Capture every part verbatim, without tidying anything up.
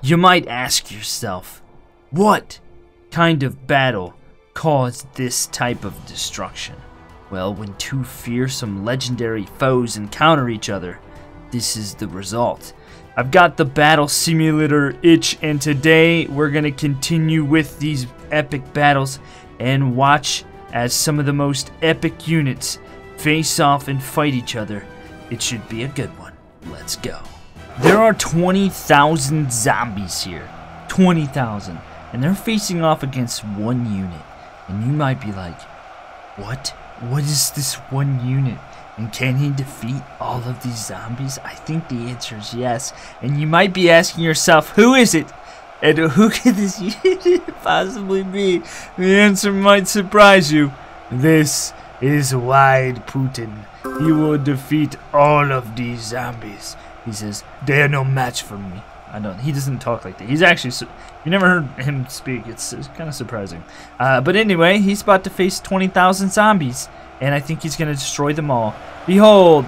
You might ask yourself, what kind of battle caused this type of destruction? Well, when two fearsome legendary foes encounter each other, this is the result. I've got the battle simulator itch, and today we're going to continue with these epic battles and watch as some of the most epic units face off and fight each other. It should be a good one. Let's go. There are twenty thousand zombies here, twenty thousand, and they're facing off against one unit. And you might be like, what? What is this one unit? And can he defeat all of these zombies? I think the answer is yes. And you might be asking yourself, who is it? And who could this unit possibly be? The answer might surprise you. This is Vladimir Putin. He will defeat all of these zombies. He says, they are no match for me. I don't, he doesn't talk like that. He's actually, you never heard him speak. It's, it's kind of surprising. Uh, but anyway, he's about to face twenty thousand zombies. And I think he's going to destroy them all. Behold,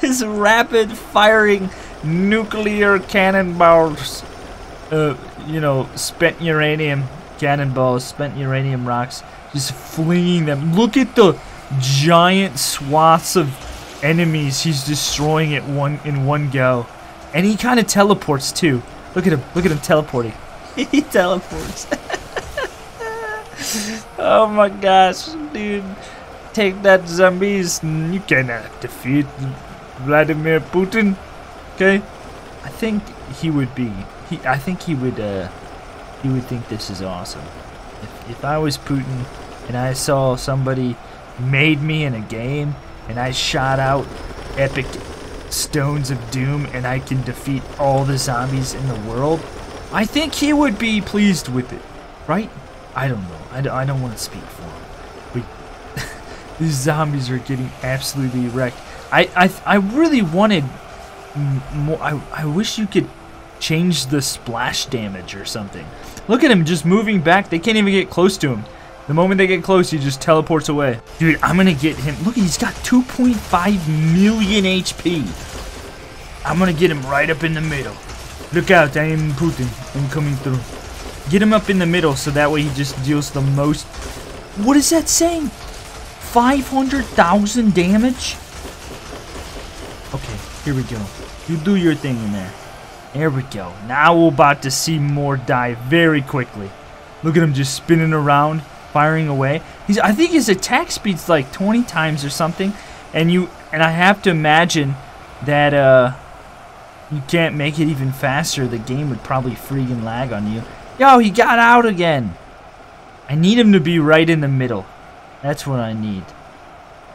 his rapid firing nuclear cannonballs. Uh, you know, spent uranium cannonballs, spent uranium rocks. Just flinging them. Look at the giant swaths of enemies he's destroying at one in one go. And he kind of teleports too. Look at him. Look at him teleporting. He teleports. Oh my gosh, dude. Take that, zombies. You cannot defeat Vladimir Putin. Okay? I think he would be. He, I think he would, uh, he would think this is awesome. If, if I was Putin and I saw somebody made me in a game and I shot out epic stones of doom and I can defeat all the zombies in the world, I think he would be pleased with it, right? I don't know. I don't, I don't want to speak for him. But these zombies are getting absolutely wrecked. I I, I really wanted more. I, I wish you could change the splash damage or something. Look at him just moving back. They can't even get close to him. The moment they get close, he just teleports away. Dude, I'm going to get him. Look, he's got two point five million H P. I'm going to get him right up in the middle. Look out, I am Putin. I'm coming through. Get him up in the middle so that way he just deals the most. What is that saying? five hundred thousand damage? Okay, here we go. You do your thing in there. There we go. Now we're about to see more die very quickly. Look at him just spinning around, firing away. He's, I think his attack speed's like twenty times or something. And you, and I have to imagine that uh, you can't make it even faster. The game would probably freaking lag on you. Yo, he got out again. I need him to be right in the middle. That's what I need.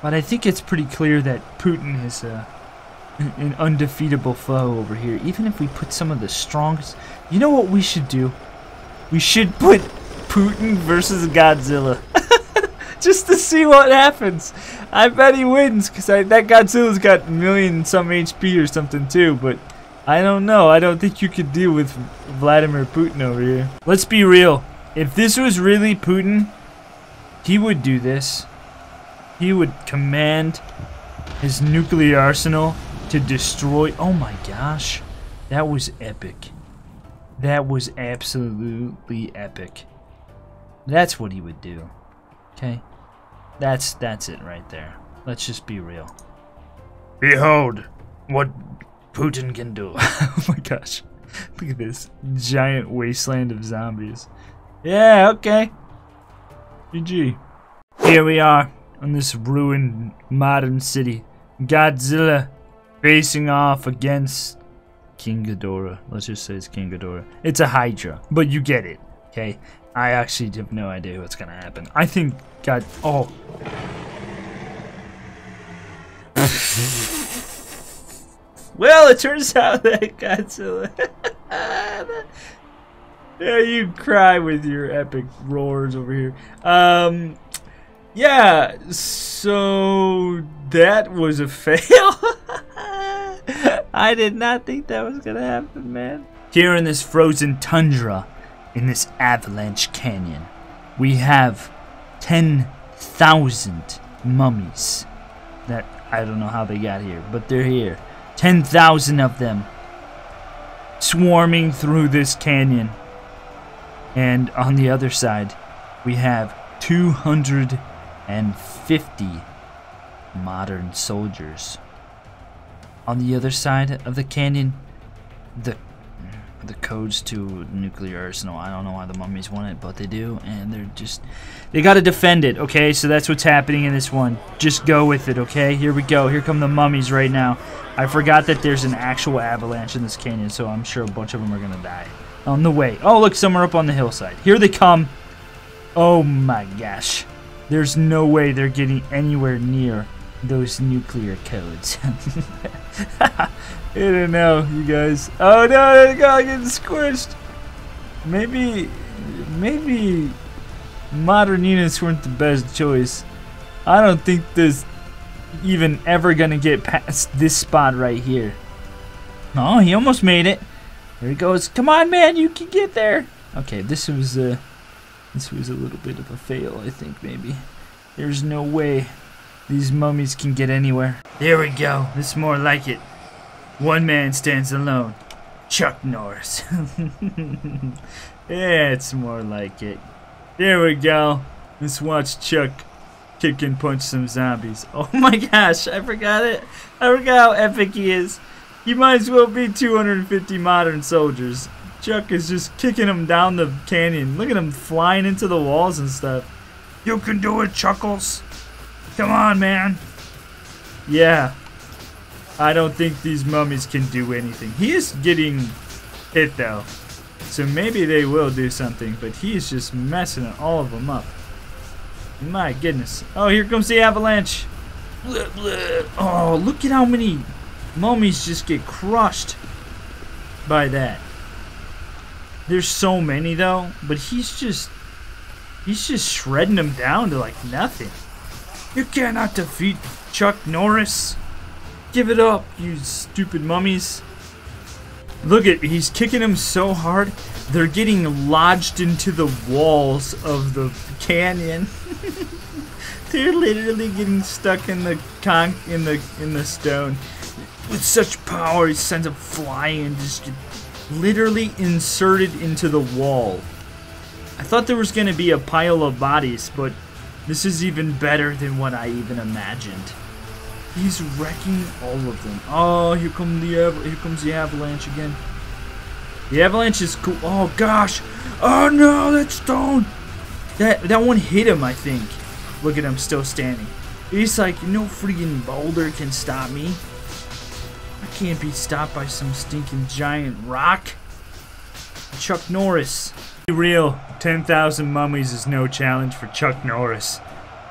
But I think it's pretty clear that Putin is uh, an undefeatable foe over here. Even if we put some of the strongest... You know what we should do? We should put Putin versus Godzilla. Just to see what happens. I bet he wins, because that Godzilla's got a million some H P or something too, but I don't know. I don't think you could deal with Vladimir Putin over here. Let's be real. If this was really Putin, he would do this. He would command his nuclear arsenal to destroy... Oh my gosh. That was epic. That was absolutely epic. That's what he would do. Okay? That's that's it right there. Let's just be real. Behold what Putin can do. Oh my gosh. Look at this giant wasteland of zombies. Yeah, okay. G G. Here we are on this ruined modern city. Godzilla facing off against King Ghidorah. Let's just say it's King Ghidorah. It's a Hydra, but you get it, okay? I actually have no idea what's gonna happen. I think God. Oh. Well, it turns out that Godzilla. Yeah, you cry with your epic roars over here. Um, yeah. So that was a fail. I did not think that was gonna happen, man. Here in this frozen tundra, in this avalanche canyon, we have ten thousand mummies. That, I don't know how they got here, but they're here. ten thousand of them swarming through this canyon. And on the other side, we have two hundred fifty modern soldiers. On the other side of the canyon, the the codes to nuclear arsenal. I don't know why the mummies want it, but they do, and they're just they gotta defend it, okay? So that's what's happening in this one. Just go with it, okay? Here we go. Here come the mummies right now. I forgot that there's an actual avalanche in this canyon, so I'm sure a bunch of them are gonna die on the way. Oh, look, some are up on the hillside. Here they come. Oh my gosh. There's no way they're getting anywhere near those nuclear codes. I don't know, you guys. Oh no, that guy getting squished. Maybe, maybe modern units weren't the best choice. I don't think there's even ever gonna get past this spot right here. Oh, he almost made it. There he goes. Come on, man, you can get there. Okay, this was a, this was a little bit of a fail, I think maybe. There's no way these mummies can get anywhere. There we go. It's more like it. One man stands alone. Chuck Norris. Yeah, it's more like it. There we go. Let's watch Chuck kick and punch some zombies. Oh my gosh, I forgot it. I forgot how epic he is. He might as well be two hundred fifty modern soldiers. Chuck is just kicking them down the canyon. Look at him flying into the walls and stuff. You can do it, Chuckles. Come on, man. Yeah. I don't think these mummies can do anything. He is getting hit, though. So maybe they will do something, but he is just messing all of them up. My goodness. Oh, here comes the avalanche. Oh, look at how many mummies just get crushed by that. There's so many, though, but he's just... He's just shredding them down to, like, nothing. You cannot defeat Chuck Norris. Give it up, you stupid mummies. Look at, he's kicking him so hard, they're getting lodged into the walls of the canyon. They're literally getting stuck in the con in the in the stone. With such power, he sends them flying, just literally inserted into the wall. I thought there was gonna be a pile of bodies, but this is even better than what I even imagined. He's wrecking all of them. Oh, here come the here comes the avalanche again. The avalanche is cool. Oh gosh! Oh no, that stone! That that one hit him, I think. Look at him still standing. He's like, no freaking boulder can stop me. I can't be stopped by some stinking giant rock. Chuck Norris. Be real, ten thousand mummies is no challenge for Chuck Norris.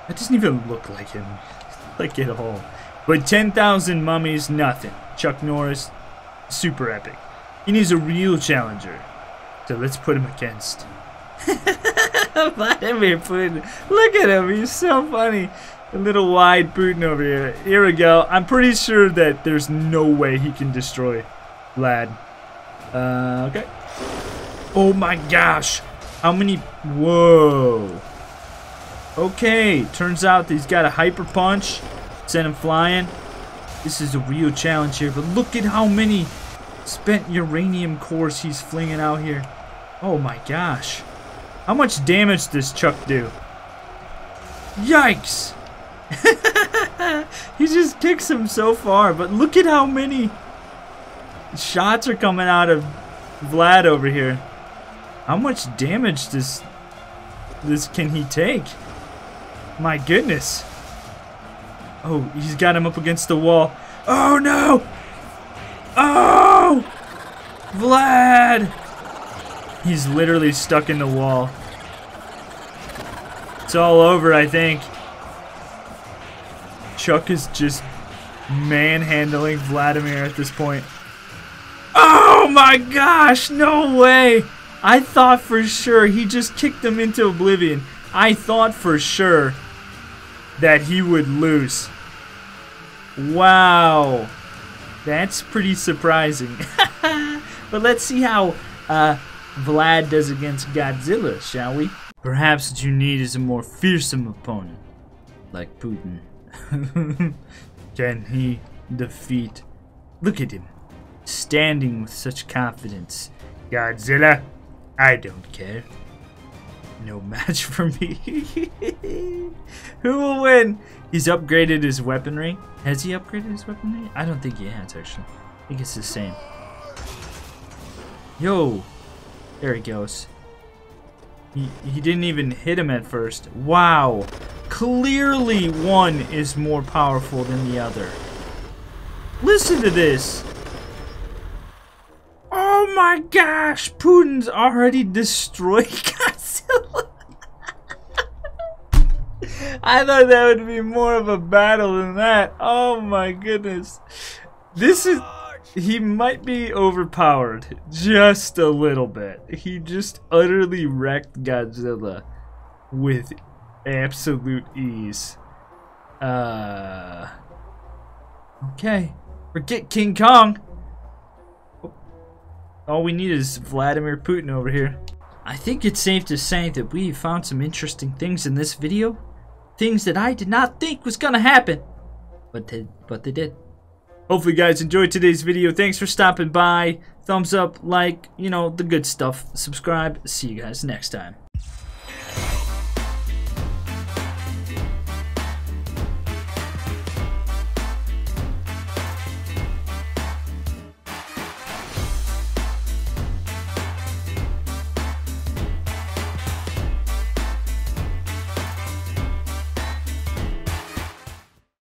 That doesn't even look like him, like at all. But ten thousand mummies, nothing. Chuck Norris, super epic. He needs a real challenger. So let's put him against. Vladimir Putin. Look at him, he's so funny. A little wide Putin over here. Here we go. I'm pretty sure that there's no way he can destroy Vlad. Uh, okay. Oh my gosh, how many, whoa. Okay, turns out that he's got a hyper punch, sent him flying. This is a real challenge here, but look at how many spent uranium cores he's flinging out here. Oh my gosh. How much damage does Chuck do? Yikes. He just kicks him so far, but look at how many shots are coming out of Vlad over here. How much damage does this can he take? My goodness. Oh, he's got him up against the wall. Oh no! Oh! Vlad! He's literally stuck in the wall. It's all over, I think. Chuck is just manhandling Vladimir at this point. Oh my gosh, no way! I thought for sure he just kicked him into oblivion. I thought for sure that he would lose. Wow. That's pretty surprising. But let's see how uh, Vlad does against Godzilla, shall we? Perhaps what you need is a more fearsome opponent, like Putin. Can he defeat? Look at him. standing with such confidence. Godzilla, I don't care. No match for me. Who will win? He's upgraded his weaponry. Has he upgraded his weaponry? I don't think he has, actually. I think it's the same. Yo! There he goes. He, he didn't even hit him at first. Wow! Clearly one is more powerful than the other. Listen to this! Oh my gosh! Putin's already destroyed Godzilla! I thought that would be more of a battle than that. Oh my goodness. This is... He might be overpowered. Just a little bit. He just utterly wrecked Godzilla with absolute ease. Uh... Okay. Forget King Kong! All we need is Vladimir Putin over here. I think it's safe to say that we found some interesting things in this video. Things that I did not think was gonna happen. But they, but they did. Hopefully you guys enjoyed today's video. Thanks for stopping by. Thumbs up, like, you know, the good stuff. Subscribe. See you guys next time.